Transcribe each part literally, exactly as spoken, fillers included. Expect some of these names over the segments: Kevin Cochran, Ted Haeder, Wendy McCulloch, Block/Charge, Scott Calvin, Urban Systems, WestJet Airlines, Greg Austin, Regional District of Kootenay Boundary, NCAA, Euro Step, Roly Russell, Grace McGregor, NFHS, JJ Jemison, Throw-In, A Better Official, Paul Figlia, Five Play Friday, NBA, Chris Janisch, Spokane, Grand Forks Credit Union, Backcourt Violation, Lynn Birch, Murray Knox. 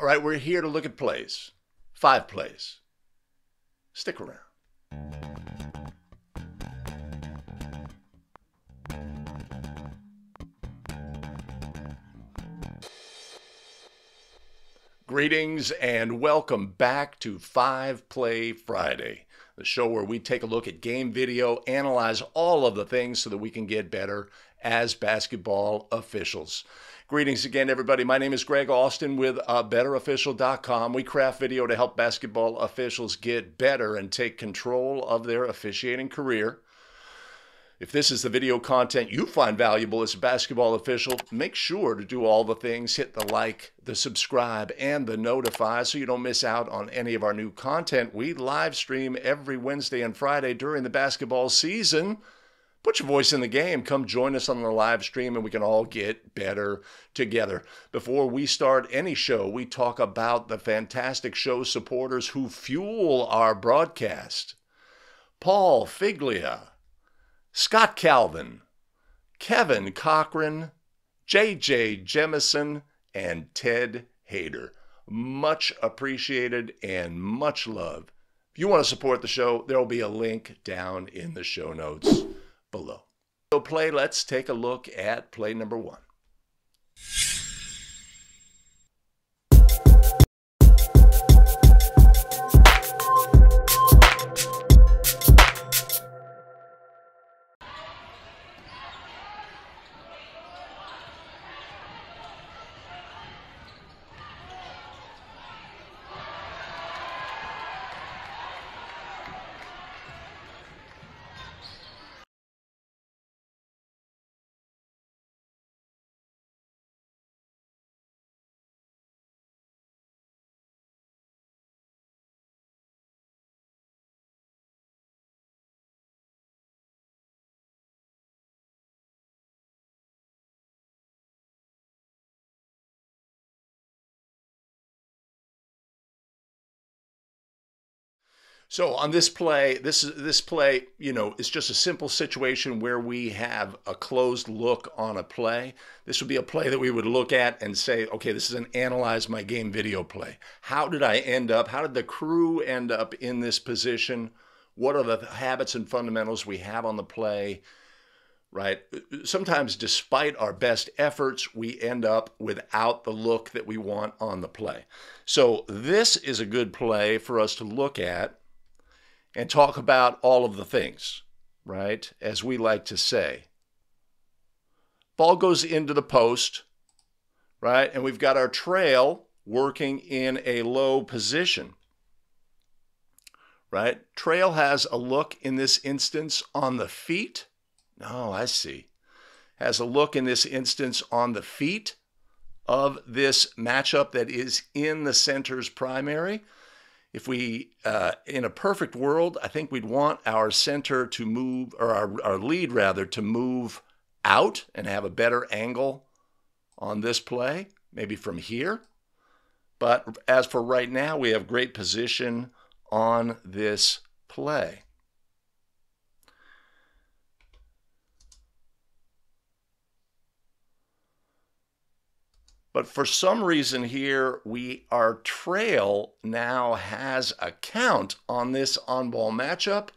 All right, we're here to look at plays, five plays. Stick around. Greetings and welcome back to Five Play Friday, the show where we take a look at game video, analyze all of the things so that we can get better as basketball officials. Greetings again, everybody. My name is Greg Austin with uh, Better Official dot com. We craft video to help basketball officials get better and take control of their officiating career. If this is the video content you find valuable as a basketball official, make sure to do all the things. Hit the like, the subscribe, and the notify so you don't miss out on any of our new content. We live stream every Wednesday and Friday during the basketball season. Put your voice in the game. Come join us on the live stream and we can all get better together. Before we start any show, we talk about the fantastic show supporters who fuel our broadcast. Paul Figlia, Scott Calvin, Kevin Cochran, J J Jemison, and Ted Haeder. Much appreciated and much love. If you want to support the show, there will be a link down in the show notes below. So play, let's take a look at play number one. So on this play, this this play, you know, it's just a simple situation where we have a closed look on a play. This would be a play that we would look at and say, okay, this is an analyze my game video play. How did I end up? How did the crew end up in this position? What are the habits and fundamentals we have on the play, right? Sometimes despite our best efforts, we end up without the look that we want on the play. So this is a good play for us to look at and talk about all of the things, right? As we like to say. Ball goes into the post, right? And we've got our trail working in a low position, right? Trail has a look in this instance on the feet. Oh, I see. Has a look in this instance on the feet of this matchup that is in the center's primary. If we, uh, in a perfect world, I think we'd want our center to move, or our, our lead rather, to move out and have a better angle on this play, maybe from here. But as for right now, we have great position on this play. But for some reason here, we our trail now has a count on this on-ball matchup.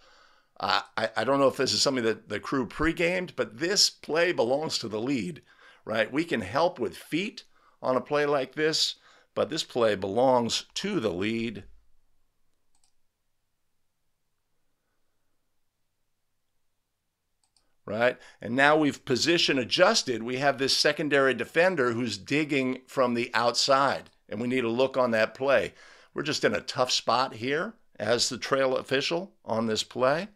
Uh, I, I don't know if this is something that the crew pre-gamed, but this play belongs to the lead, right? We can help with feet on a play like this, but this play belongs to the lead. Right? And now we've position adjusted. We have this secondary defender who's digging from the outside, and we need a look on that play. We're just in a tough spot here as the trail official on this play.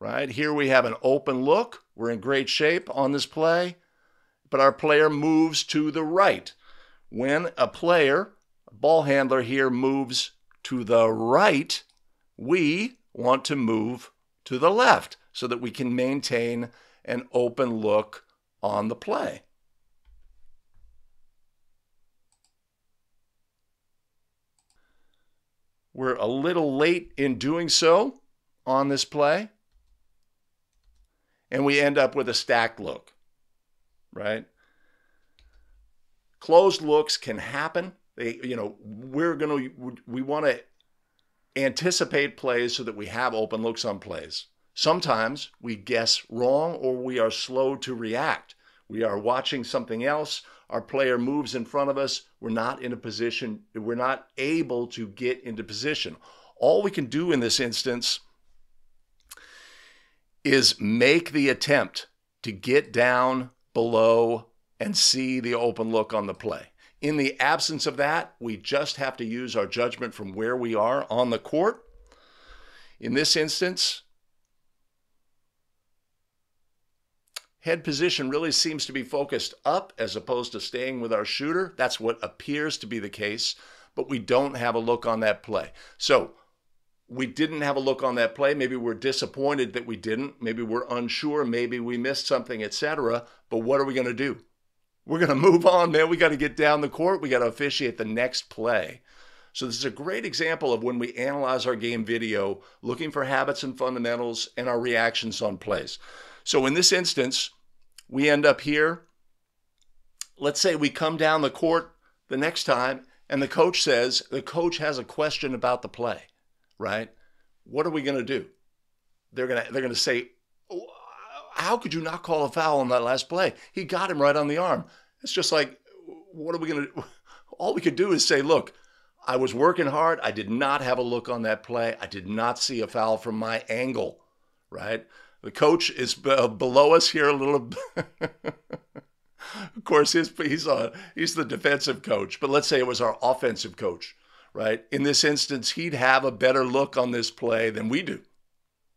Right? Here we have an open look. We're in great shape on this play, but our player moves to the right. When a player, a ball handler here, moves to the right, we want to move to the left so that we can maintain an open look on the play. We're a little late in doing so on this play, and we end up with a stacked look, right? Closed looks can happen. They, you know, we're going to, we want to anticipate plays so that we have open looks on plays. Sometimes we guess wrong or we are slow to react. We are watching something else. Our player moves in front of us. We're not in a position, we're not able to get into position. All we can do in this instance is make the attempt to get down below and see the open look on the play. In the absence of that, we just have to use our judgment from where we are on the court. In this instance, head position really seems to be focused up as opposed to staying with our shooter. That's what appears to be the case, but we don't have a look on that play. So we didn't have a look on that play. Maybe we're disappointed that we didn't. Maybe we're unsure. Maybe we missed something, et cetera. But what are we going to do? We're going to move on, man. We got to get down the court. We got to officiate the next play. So this is a great example of when we analyze our game video, looking for habits and fundamentals and our reactions on plays. So in this instance, we end up here. Let's say we come down the court the next time and the coach says, the coach has a question about the play, right? What are we going to do? They're going to, they're going to say, how could you not call a foul on that last play? He got him right on the arm. It's just like, what are we going to do? All we could do is say, look, I was working hard. I did not have a look on that play. I did not see a foul from my angle, right? The coach is uh, below us here a little. Of course, his, he's, a, he's the defensive coach, but let's say it was our offensive coach, right? In this instance, he'd have a better look on this play than we do,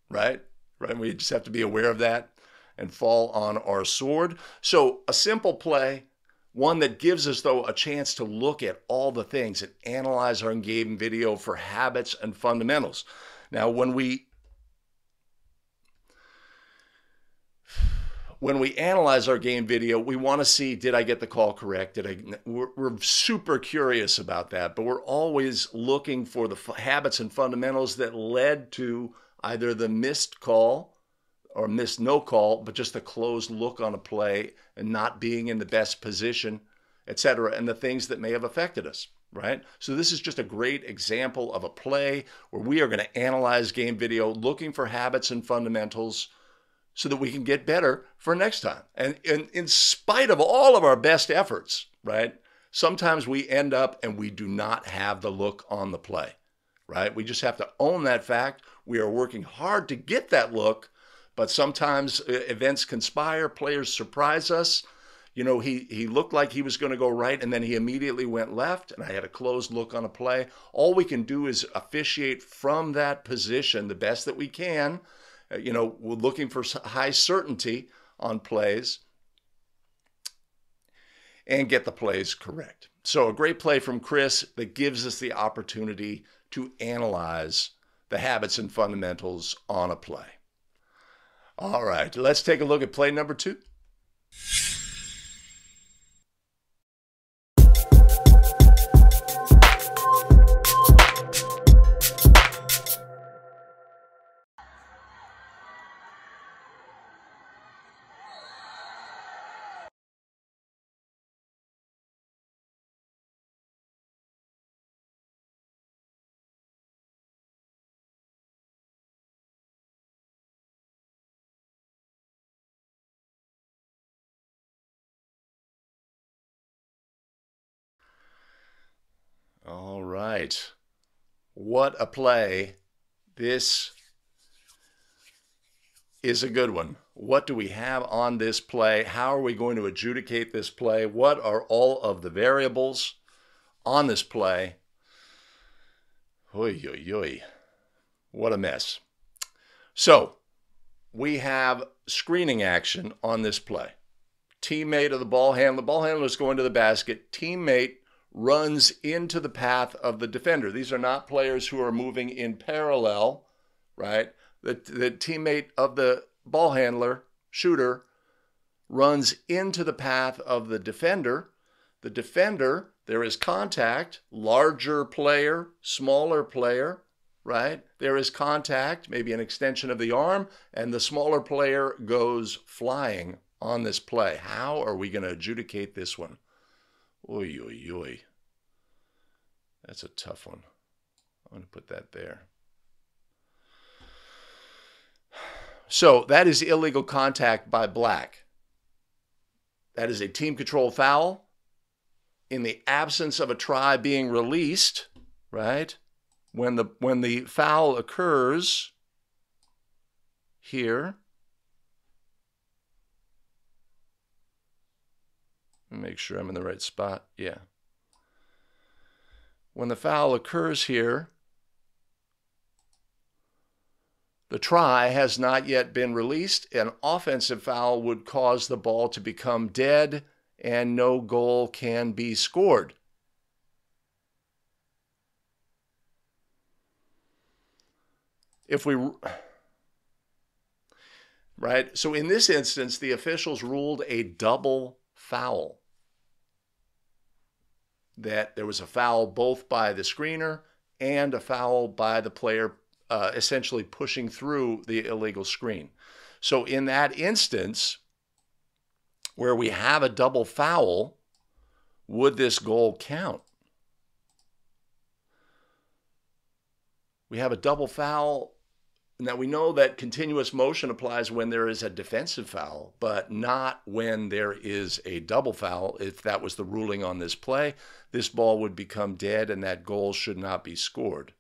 right? Right? We just have to be aware of that and fall on our sword. So a simple play, one that gives us, though, a chance to look at all the things and analyze our game video for habits and fundamentals. Now, when we when we analyze our game video, we want to see, did I get the call correct? Did I, we're, we're super curious about that, but we're always looking for the habits and fundamentals that led to either the missed call or missed no call, but just the closed look on a play and not being in the best position, et cetera, and the things that may have affected us, right? So this is just a great example of a play where we are going to analyze game video, looking for habits and fundamentals so that we can get better for next time. And, and in spite of all of our best efforts, right? Sometimes we end up and we do not have the look on the play, right? We just have to own that fact. We are working hard to get that look, but sometimes events conspire, players surprise us. You know, he, he looked like he was going to go right, and then he immediately went left, and I had a closed look on a play. All we can do is officiate from that position the best that we can. You know, we're looking for high certainty on plays and get the plays correct. So a great play from Chris that gives us the opportunity to analyze the habits and fundamentals on a play. All right, let's take a look at play number two. All right. What a play. This is a good one. What do we have on this play? How are we going to adjudicate this play? What are all of the variables on this play? Oy, oy, oy. What a mess. So we have screening action on this play. Teammate of the ball handler. Ball handler is going to the basket. Teammate runs into the path of the defender. These are not players who are moving in parallel, right? The, the teammate of the ball handler, shooter, runs into the path of the defender. The defender, there is contact, larger player, smaller player, right? There is contact, maybe an extension of the arm, and the smaller player goes flying on this play. How are we going to adjudicate this one? Oy, oy, oy. That's a tough one. I'm going to put that there. So that is illegal contact by Black. That is a team control foul in the absence of a try being released, right? When the when the foul occurs here, make sure I'm in the right spot. Yeah. When the foul occurs here, the try has not yet been released. An offensive foul would cause the ball to become dead and no goal can be scored. If we, right? So in this instance, the officials ruled a double foul. That there was a foul both by the screener and a foul by the player uh, essentially pushing through the illegal screen. So in that instance, where we have a double foul, would this goal count? We have a double foul. Now, we know that continuous motion applies when there is a defensive foul, but not when there is a double foul. If that was the ruling on this play, this ball would become dead and that goal should not be scored.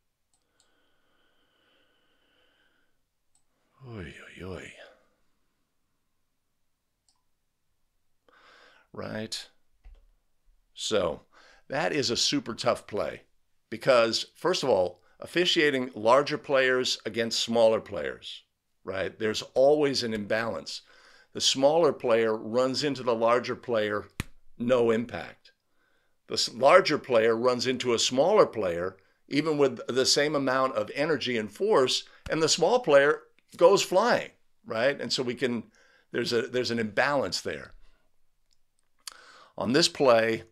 Oy, oy, oy. Right? So, that is a super tough play because, first of all, officiating larger players against smaller players, right? There's always an imbalance. The smaller player runs into the larger player, no impact. The larger player runs into a smaller player, even with the same amount of energy and force, and the small player goes flying, right? And so we can, there's a there's an imbalance there. On this play,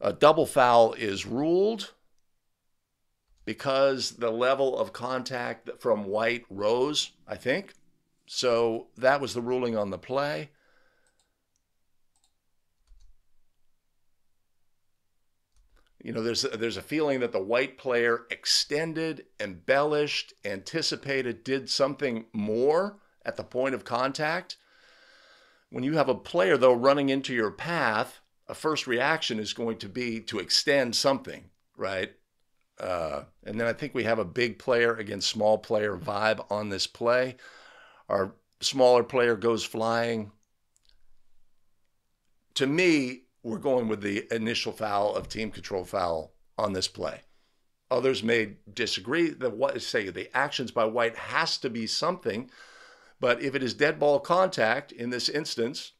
a double foul is ruled because the level of contact from White rose, I think. So that was the ruling on the play. You know, there's, there's a feeling that the White player extended, embellished, anticipated, did something more at the point of contact. When you have a player, though, running into your path, a first reaction is going to be to extend something, right? Uh, and then I think we have a big player against small player vibe on this play. Our smaller player goes flying. To me, we're going with the initial foul of team control foul on this play. Others may disagree. The what say the actions by White has to be something, but if it is dead ball contact in this instance,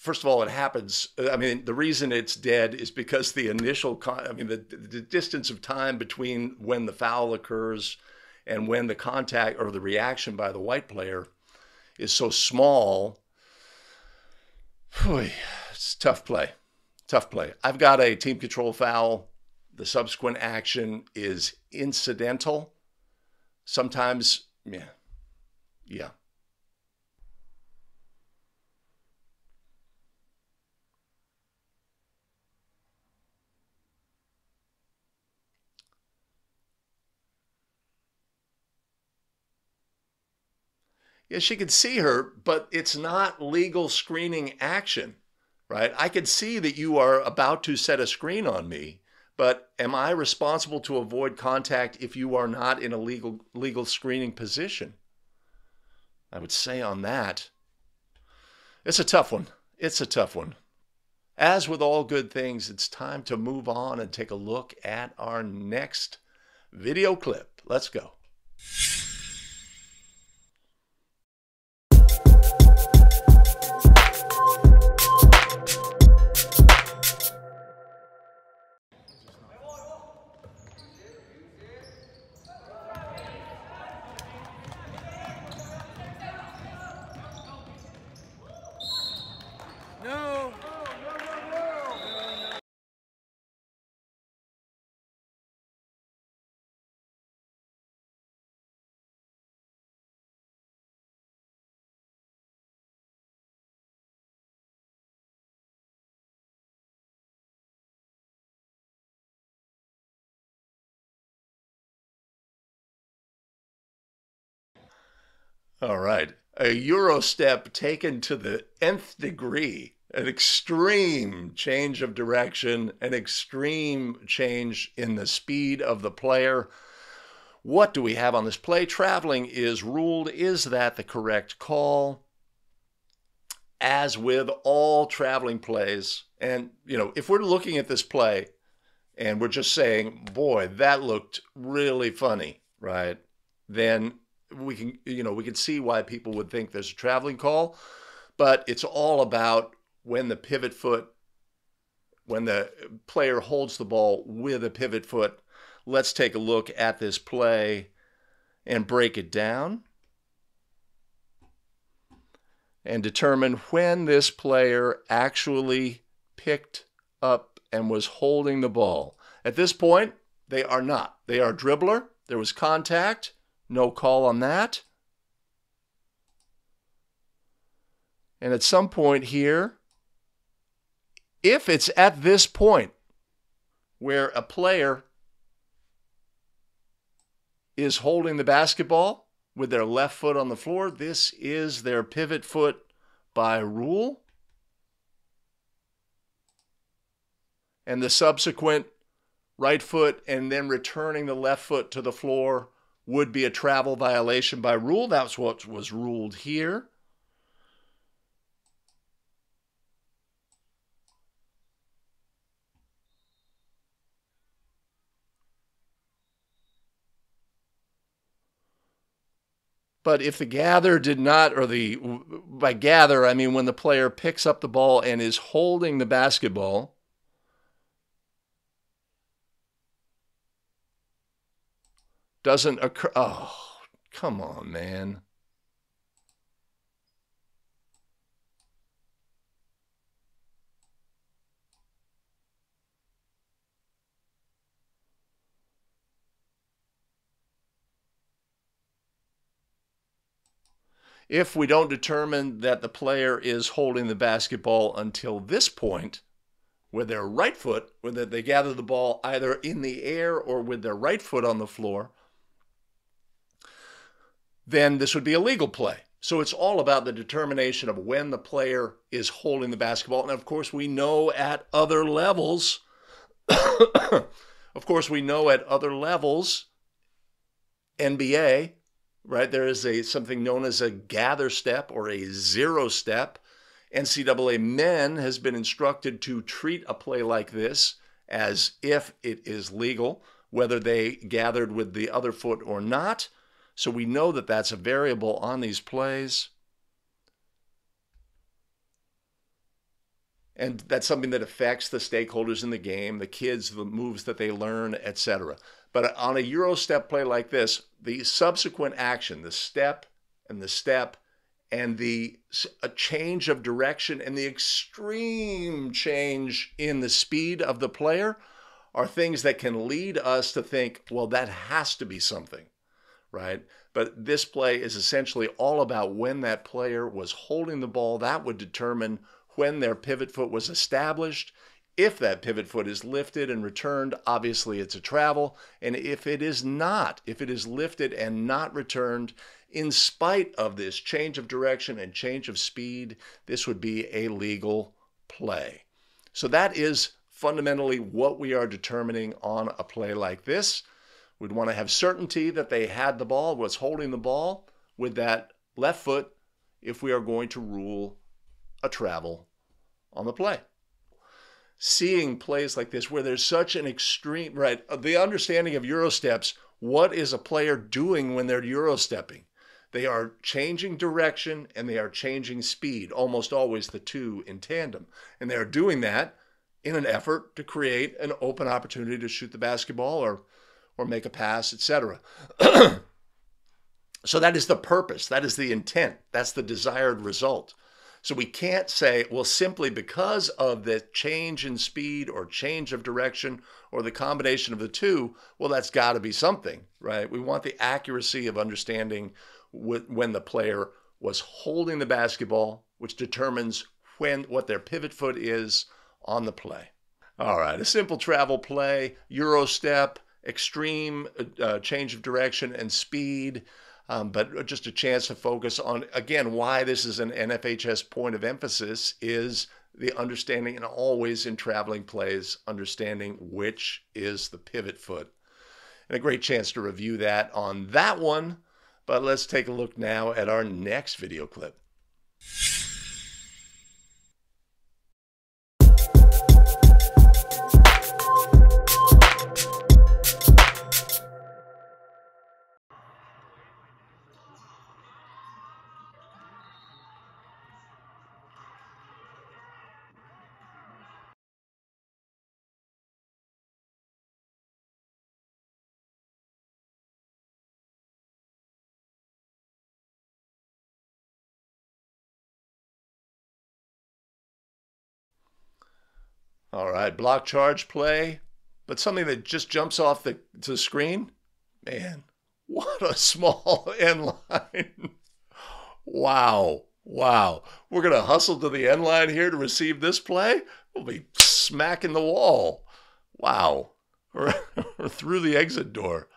first of all, it happens. I mean, the reason it's dead is because the initial, con I mean, the, the distance of time between when the foul occurs and when the contact or the reaction by the White player is so small. Whew, it's tough play, tough play. I've got a team control foul. The subsequent action is incidental. Sometimes, yeah, yeah. Yeah, she could see her, but it's not legal screening action, right? I could see that you are about to set a screen on me, but am I responsible to avoid contact if you are not in a legal legal screening position? I would say on that, it's a tough one. It's a tough one. As with all good things, it's time to move on and take a look at our next video clip. Let's go. All right. A Euro step taken to the nth degree, an extreme change of direction, an extreme change in the speed of the player. What do we have on this play? Traveling is ruled. Is that the correct call? As with all traveling plays, and, you know, if we're looking at this play and we're just saying, boy, that looked really funny, right? Then we can, you know, we can see why people would think there's a traveling call, but it's all about when the pivot foot, when the player holds the ball with a pivot foot. Let's take a look at this play and break it down and determine when this player actually picked up and was holding the ball. At this point, they are not. They are a dribbler. There was contact. No call on that. And at some point here, if it's at this point where a player is holding the basketball with their left foot on the floor, this is their pivot foot by rule. And the subsequent right foot and then returning the left foot to the floor would be a travel violation by rule. That's what was ruled here. But if the gather did not, or the, by gather, I mean when the player picks up the ball and is holding the basketball, doesn't occur. Oh, come on, man. If we don't determine that the player is holding the basketball until this point, with their right foot, whether they gather the ball either in the air or with their right foot on the floor, then this would be a legal play. So it's all about the determination of when the player is holding the basketball. And of course, we know at other levels, of course, we know at other levels, N B A, right? There is a something known as a gather step or a zero step. N C double A men has been instructed to treat a play like this as if it is legal, whether they gathered with the other foot or not. So we know that that's a variable on these plays. And that's something that affects the stakeholders in the game, the kids, the moves that they learn, et cetera. But on a Euro step play like this, the subsequent action, the step and the step and the a change of direction and the extreme change in the speed of the player are things that can lead us to think, well, that has to be something. Right? But this play is essentially all about when that player was holding the ball. That would determine when their pivot foot was established. If that pivot foot is lifted and returned, obviously it's a travel. And if it is not, if it is lifted and not returned, in spite of this change of direction and change of speed, this would be a legal play. So that is fundamentally what we are determining on a play like this. We'd want to have certainty that they had the ball, was holding the ball with that left foot if we are going to rule a travel on the play. Seeing plays like this where there's such an extreme, right, the understanding of Euro steps, what is a player doing when they're Euro stepping? They are changing direction and they are changing speed, almost always the two in tandem. And they are doing that in an effort to create an open opportunity to shoot the basketball or or make a pass, et cetera So that is the purpose. That is the intent. That's the desired result. So we can't say, well, simply because of the change in speed or change of direction or the combination of the two, well, that's got to be something, right? We want the accuracy of understanding when the player was holding the basketball, which determines when what their pivot foot is on the play. All right, a simple travel play, Euro step, extreme uh, change of direction and speed, um, but just a chance to focus on, again, why this is an N F H S point of emphasis is the understanding, and always in traveling plays, understanding which is the pivot foot. And a great chance to review that on that one. But let's take a look now at our next video clip. All right, block charge play, but something that just jumps off the, to the screen. Man, what a small end line. Wow, wow. We're going to hustle to the end line here to receive this play. We'll be smacking the wall. Wow, or, or through the exit door.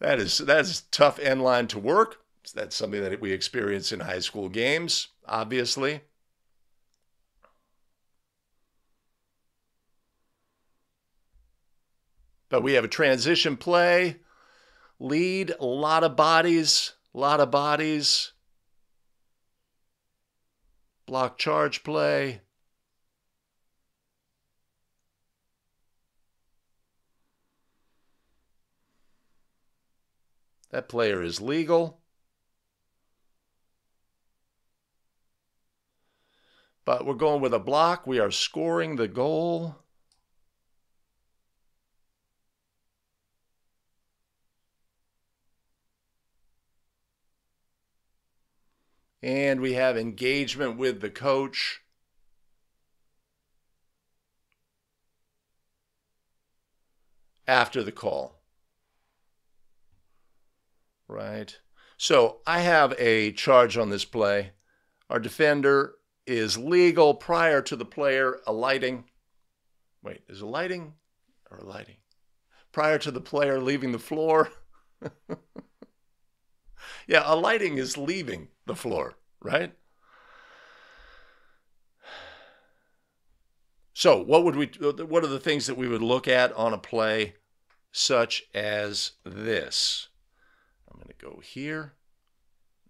That is, that is tough end line to work. That's something that we experience in high school games, obviously. But we have a transition play, lead, a lot of bodies, a lot of bodies, block charge play. That player is legal. But we're going with a block. We are scoring the goal. And we have engagement with the coach. After the call. Right. So I have a charge on this play. Our defender is legal prior to the player alighting. Wait, is alighting or alighting? Prior to the player leaving the floor. Yeah, alighting is leaving the floor, right? So what would we, what are the things that we would look at on a play such as this? I'm going to go here.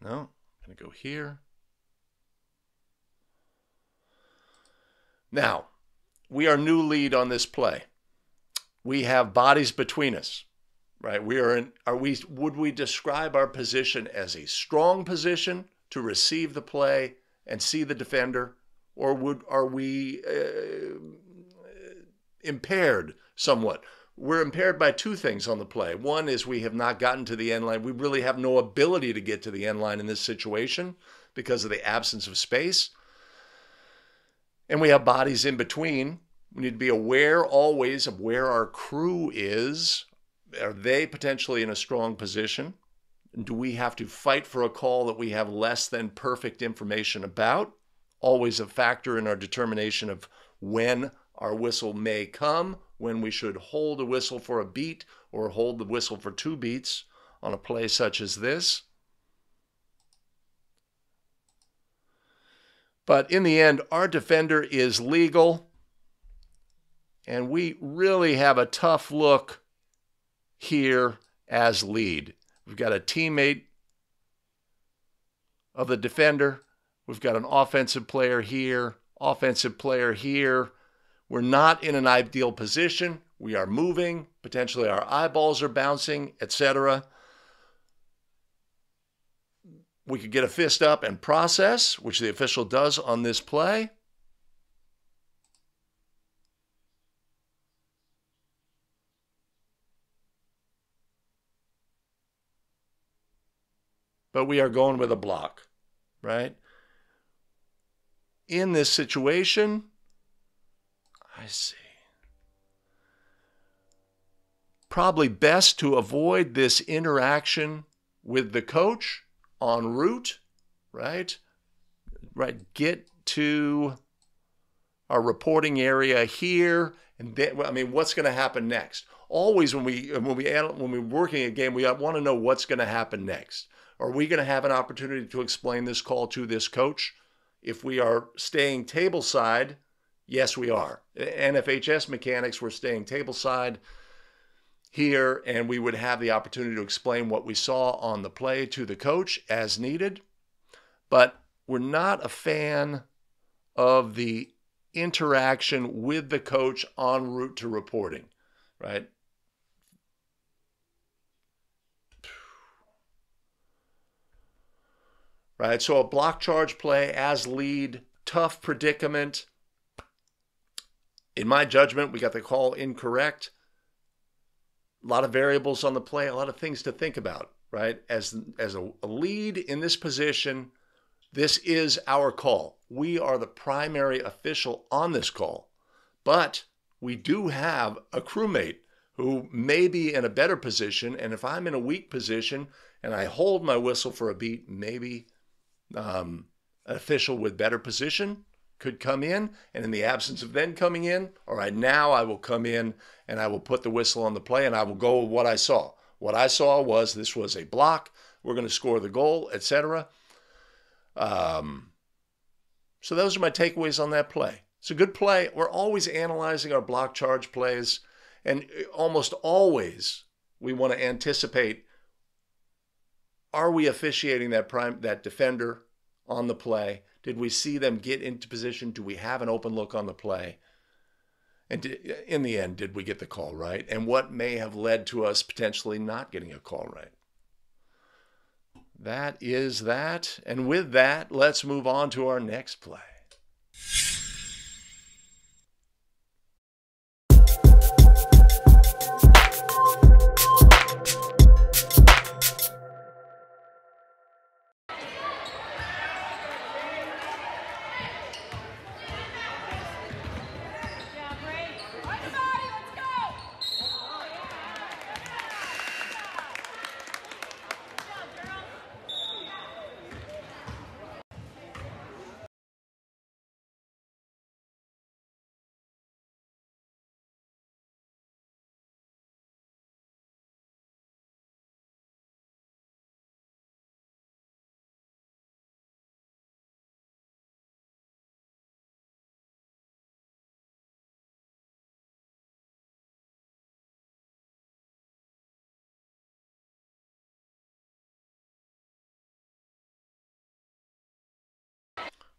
No, I'm going to go here. Now, we are new lead on this play. We have bodies between us. Right, we are in, are we, would we describe our position as a strong position to receive the play and see the defender, or would, are we uh, impaired somewhat? We're impaired by two things on the play. One is we have not gotten to the end line. We really have no ability to get to the end line in this situation because of the absence of space. And we have bodies in between. We need to be aware always of where our crew is. Are they potentially in a strong position? Do we have to fight for a call that we have less than perfect information about? Always a factor in our determination of when our whistle may come, when we should hold a whistle for a beat or hold the whistle for two beats on a play such as this. But in the end, our defender is legal, and we really have a tough look here as lead. We've got a teammate of the defender. We've got an offensive player here, offensive player here. We're not in an ideal position. We are moving. Potentially our eyeballs are bouncing, et cetera. We could get a fist up and process, which the official does on this play. But we are going with a block, right? In this situation, I see. Probably best to avoid this interaction with the coach en route, right? Right, get to our reporting area here. And then, I mean, what's going to happen next? always when we when we when we're working a game, we want to know what's going to happen next. Are we going to have an opportunity to explain this call to this coach? If we are staying tableside, yes, we are. N F H S mechanics, we're staying tableside here, and we would have the opportunity to explain what we saw on the play to the coach as needed. But we're not a fan of the interaction with the coach en route to reporting, right? Right, so a block charge play as lead, tough predicament. In my judgment, we got the call incorrect. A lot of variables on the play, a lot of things to think about, right? As, as a, a lead in this position, this is our call. We are the primary official on this call. But we do have a crewmate who may be in a better position, and if I'm in a weak position and I hold my whistle for a beat, maybe Um, an official with better position could come in, and in the absence of then coming in, all right, now I will come in and I will put the whistle on the play and I will go with what I saw. What I saw was this was a block. We're going to score the goal, et cetera. Um, so those are my takeaways on that play. It's a good play. We're always analyzing our block charge plays, and almost always we want to anticipate, are we officiating that prime that defender on the play? Did we see them get into position? Do we have an open look on the play? And did, in the end, did we get the call right? And what may have led to us potentially not getting a call right? That is that. And with that, let's move on to our next play.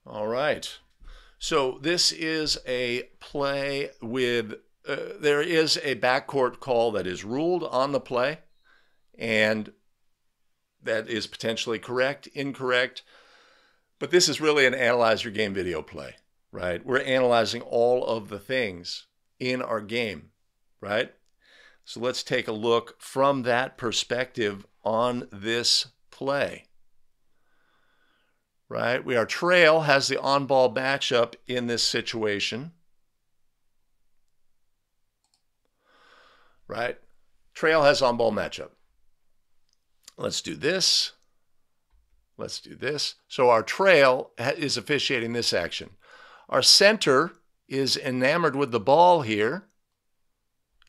All right, so this is a play with, uh, there is a backcourt call that is ruled on the play, and that is potentially correct, incorrect, but this is really an analyze your game video play, right? We're analyzing all of the things in our game, right? So let's take a look from that perspective on this play. Right, we are trail has the on-ball matchup in this situation. Right, trail has on-ball matchup. Let's do this. Let's do this. So our trail is officiating this action. Our center is enamored with the ball here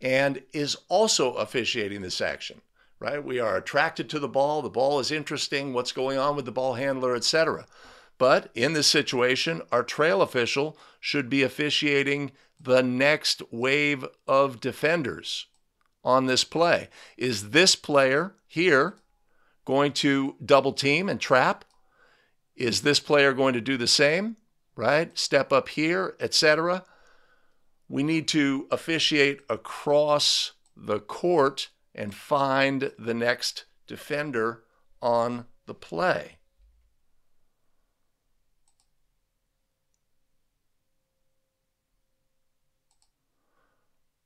and is also officiating this action. Right? We are attracted to the ball. The ball is interesting. What's going on with the ball handler, et cetera. But in this situation, our trail official should be officiating the next wave of defenders on this play. Is this player here going to double team and trap? Is this player going to do the same? Right? Step up here, et cetera. We need to officiate across the court and find the next defender on the play.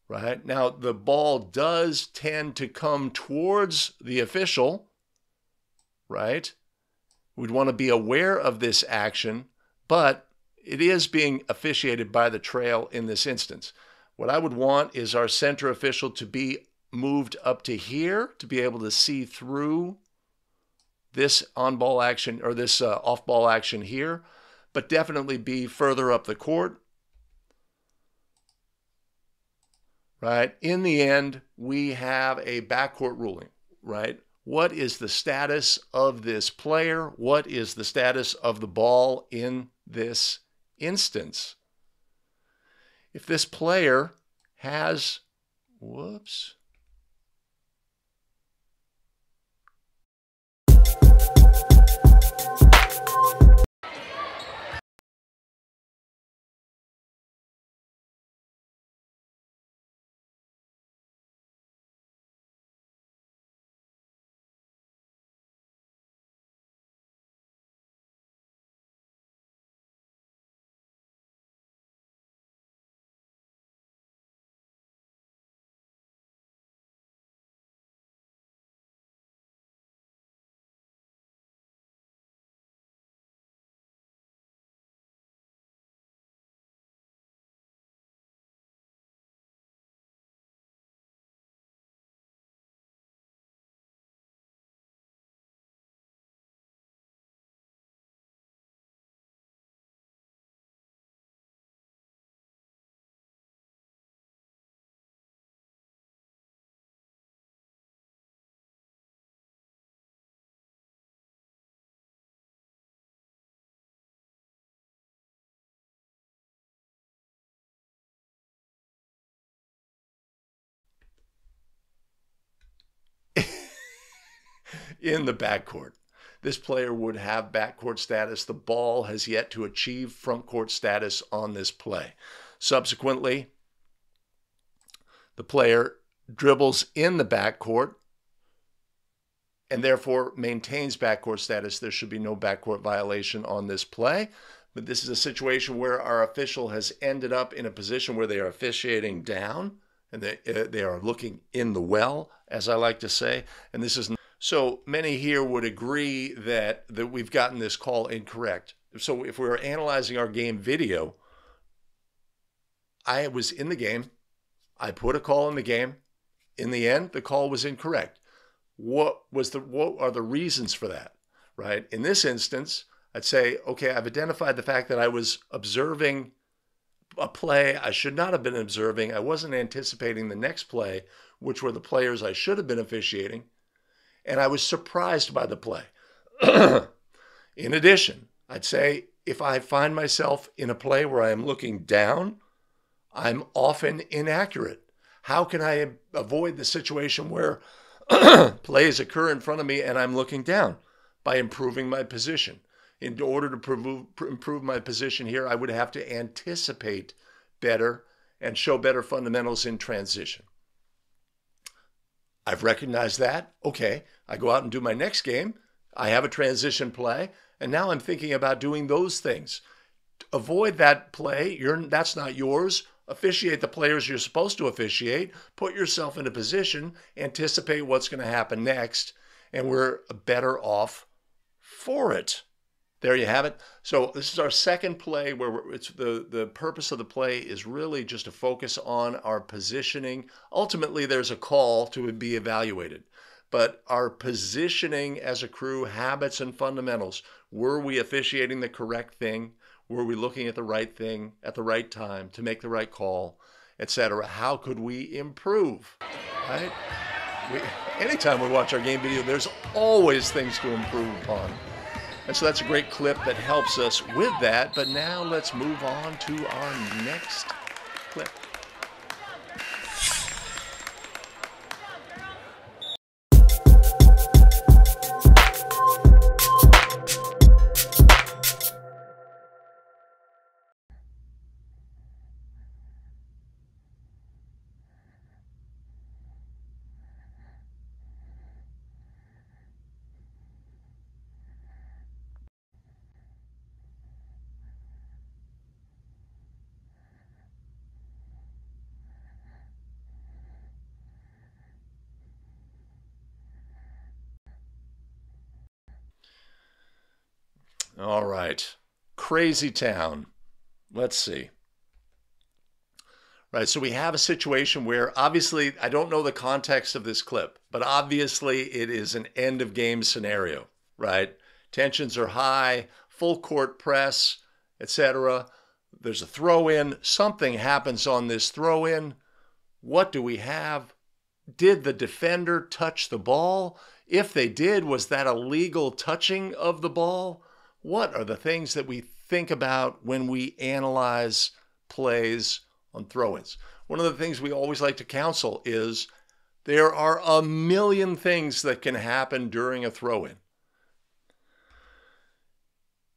Right? Now, the ball does tend to come towards the official, right? We'd want to be aware of this action, but it is being officiated by the trail in this instance. What I would want is our center official to be moved up to here to be able to see through this on-ball action or this uh, off-ball action here, but definitely be further up the court. right? In the end, we have a backcourt ruling, right? What is the status of this player? What is the status of the ball in this instance? If this player has, whoops. In the backcourt. This player would have backcourt status. The ball has yet to achieve frontcourt status on this play. Subsequently, the player dribbles in the backcourt and therefore maintains backcourt status. There should be no backcourt violation on this play. But this is a situation where our official has ended up in a position where they are officiating down and they, uh, they are looking in the well, as I like to say. And this is not. So many here would agree that, that we've gotten this call incorrect. So if we were analyzing our game video, I was in the game. I put a call in the game. In the end, the call was incorrect. What was the, what are the reasons for that, right? In this instance, I'd say, okay, I've identified the fact that I was observing a play I should not have been observing. I wasn't anticipating the next play, which were the players I should have been officiating. And I was surprised by the play. In addition, I'd say if I find myself in a play where I am looking down, I'm often inaccurate. How can I avoid the situation where plays occur in front of me and I'm looking down? By improving my position. In order to prove, improve my position here, I would have to anticipate better and show better fundamentals in transition. I've recognized that. Okay, I go out and do my next game. I have a transition play, and now I'm thinking about doing those things. Avoid that play. You're, that's not yours. Officiate the players you're supposed to officiate. Put yourself in a position. Anticipate what's going to happen next, and we're better off for it. There you have it. So this is our second play where we're, it's the, the purpose of the play is really just to focus on our positioning. Ultimately, there's a call to be evaluated. But our positioning as a crew, habits and fundamentals, were we officiating the correct thing? Were we looking at the right thing at the right time to make the right call, et cetera? How could we improve, right? We, anytime we watch our game video, there's always things to improve upon. And so that's a great clip that helps us with that. But now let's move on to our next clip. All right, crazy town. Let's see. Right, so we have a situation where obviously, I don't know the context of this clip, but obviously it is an end of game scenario, right? Tensions are high, full court press, et cetera. There's a throw in, something happens on this throw in. What do we have? Did the defender touch the ball? If they did, was that a legal touching of the ball? What are the things that we think about when we analyze plays on throw-ins? One of the things we always like to counsel is there are a million things that can happen during a throw-in.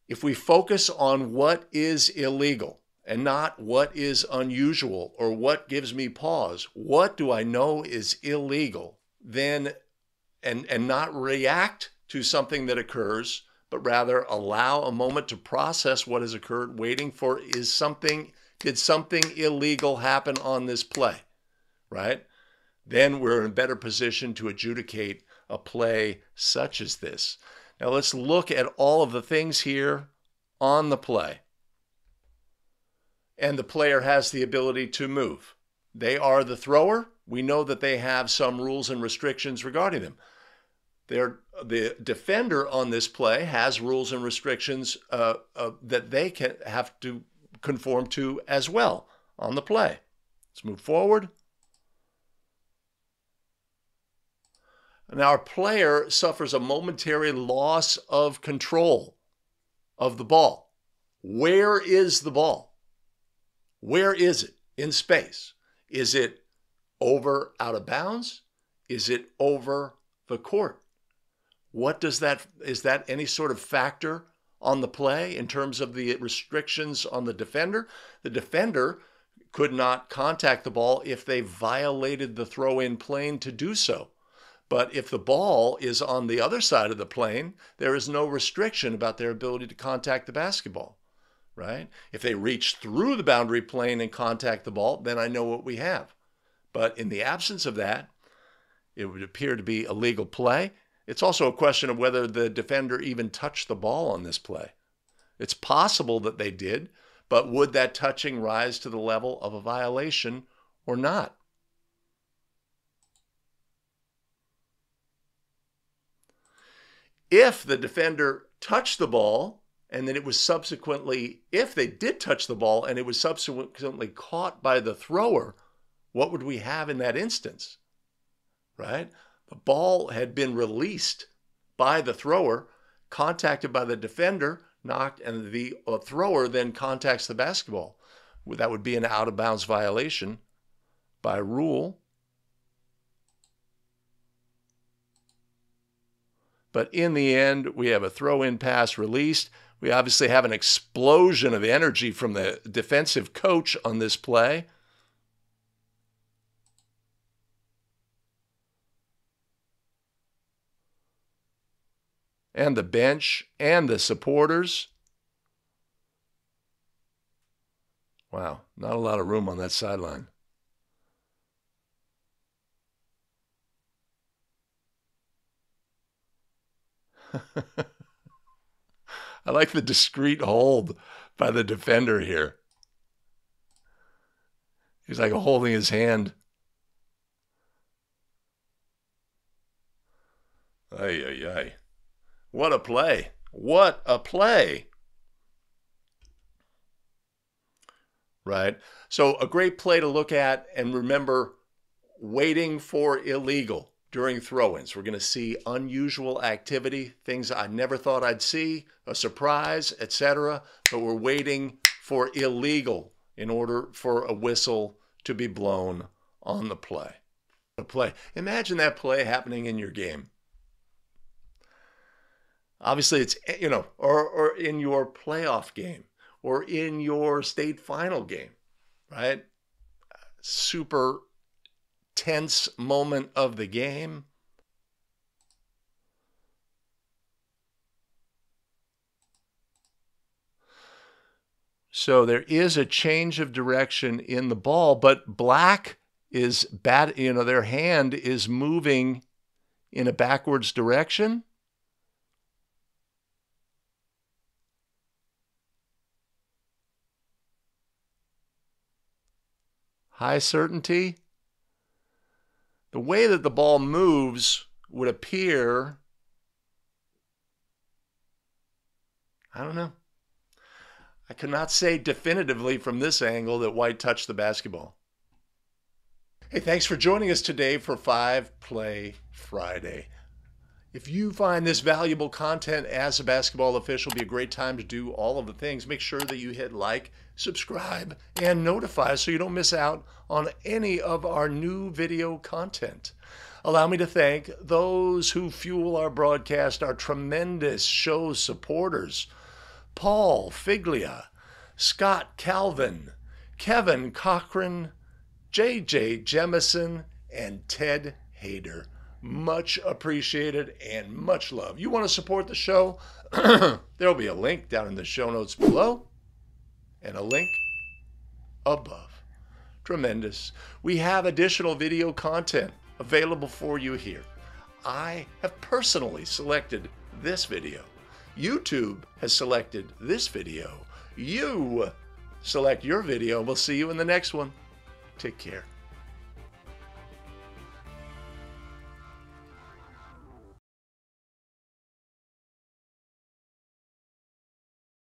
If we focus on what is illegal and not what is unusual or what gives me pause, what do I know is illegal, then and, and not react to something that occurs, but rather allow a moment to process what has occurred, waiting for is something, did something illegal happen on this play, right? Then we're in a better position to adjudicate a play such as this. Now let's look at all of the things here on the play. And the player has the ability to move. They are the thrower. We know that they have some rules and restrictions regarding them. They're, the defender on this play has rules and restrictions uh, uh, that they can have to conform to as well on the play. Let's move forward. And our player suffers a momentary loss of control of the ball. Where is the ball? Where is it in space? Is it over out of bounds? Is it over the court? What does that, is that any sort of factor on the play in terms of the restrictions on the defender? The defender could not contact the ball if they violated the throw-in plane to do so. But if the ball is on the other side of the plane, there is no restriction about their ability to contact the basketball. Right? If they reach through the boundary plane and contact the ball, then I know what we have. But in the absence of that, it would appear to be a legal play. It's also a question of whether the defender even touched the ball on this play. It's possible that they did, but would that touching rise to the level of a violation or not? If the defender touched the ball, and then it was subsequently, if they did touch the ball and it was subsequently caught by the thrower, what would we have in that instance, right? The ball had been released by the thrower, contacted by the defender, knocked, and the thrower then contacts the basketball. That would be an out-of-bounds violation by rule. But in the end, we have a throw-in pass released. We obviously have an explosion of energy from the defensive coach on this play. And the bench and the supporters. Wow, not a lot of room on that sideline. I like the discreet hold by the defender here. He's like holding his hand. Ay, ay, ay. What a play. What a play. Right? So a great play to look at, and remember, waiting for illegal during throw-ins. We're going to see unusual activity, things I never thought I'd see, a surprise, et cetera. But we're waiting for illegal in order for a whistle to be blown on the play. The play. Imagine that play happening in your game. Obviously, it's, you know, or, or in your playoff game or in your state final game, right? Super tense moment of the game. So there is a change of direction in the ball, but black is bat, you know, their hand is moving in a backwards direction. High certainty. The way that the ball moves would appear, I don't know. I cannot say definitively from this angle that white touched the basketball. Hey, thanks for joining us today for Five Play Friday. If you find this valuable content as a basketball official, be a great time to do all of the things. Make sure that you hit like, subscribe, and notify so you don't miss out on any of our new video content. Allow me to thank those who fuel our broadcast, our tremendous show supporters: Paul Figlia, Scott Calvin, Kevin Cochran, J J Jemison, and Ted Haeder. Much appreciated and much love. You want to support the show? There'll be a link down in the show notes below and a link above. Tremendous. We have additional video content available for you here. I have personally selected this video. YouTube has selected this video. You select your video. We'll see you in the next one. Take care.